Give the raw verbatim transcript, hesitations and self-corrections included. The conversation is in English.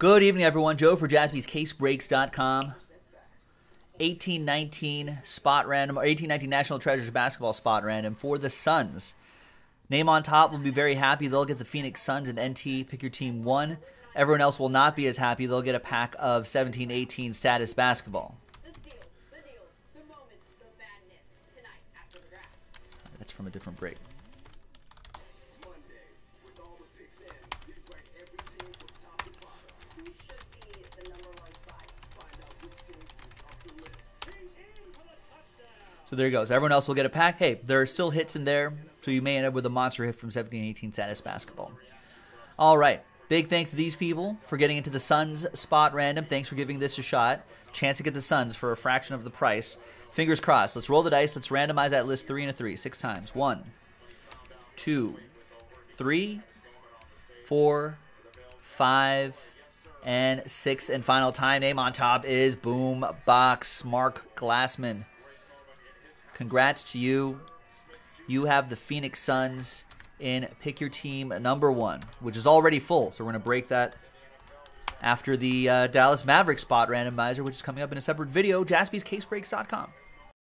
Good evening, everyone. Joe for Jaspys Case Breaks dot com. eighteen nineteen spot random, or eighteen nineteen National Treasures basketball spot random for the Suns. Name on top will be very happy. They'll get the Phoenix Suns and N T Pick Your Team one. Everyone else will not be as happy. They'll get a pack of seventeen eighteen status basketball. That's from a different break. So there you go. So everyone else will get a pack. Hey, there are still hits in there, so you may end up with a monster hit from seventeen eighteen status basketball. All right. Big thanks to these people for getting into the Suns spot random. Thanks for giving this a shot. Chance to get the Suns for a fraction of the price. Fingers crossed. Let's roll the dice. Let's randomize that list three and a three. Six times. One, two, three, four, five, and sixth and final time. Name on top is Boombox Mark Glassman. Congrats to you. You have the Phoenix Suns in Pick Your Team number one, which is already full. So we're going to break that after the uh, Dallas Maverick spot randomizer, which is coming up in a separate video, Jaspys Case Breaks dot com.